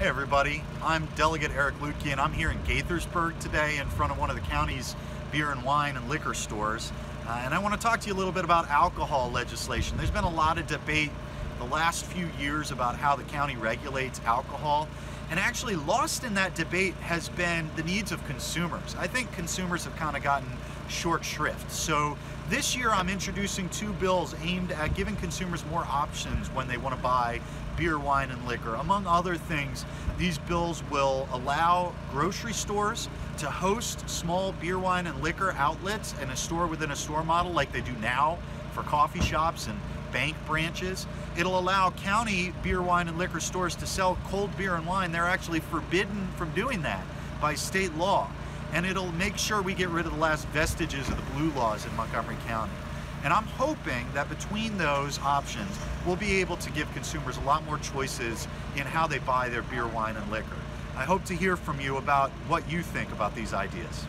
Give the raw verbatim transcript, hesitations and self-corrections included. Hey everybody, I'm Delegate Eric Luedtke, and I'm here in Gaithersburg today in front of one of the county's beer and wine and liquor stores. Uh, and I want to talk to you a little bit about alcohol legislation. There's been a lot of debate the last few years about how the county regulates alcohol. And actually lost in that debate has been the needs of consumers. I think consumers have kind of gotten short shrift. So this year I'm introducing two bills aimed at giving consumers more options when they want to buy beer, wine, and liquor. Among other things, these bills will allow grocery stores to host small beer, wine, and liquor outlets in a store within a store model like they do now for coffee shops and bank branches. It'll allow county beer, wine, and liquor stores to sell cold beer and wine. They're actually forbidden from doing that by state law. And it'll make sure we get rid of the last vestiges of the blue laws in Montgomery County. And I'm hoping that between those options, we'll be able to give consumers a lot more choices in how they buy their beer, wine, and liquor. I hope to hear from you about what you think about these ideas.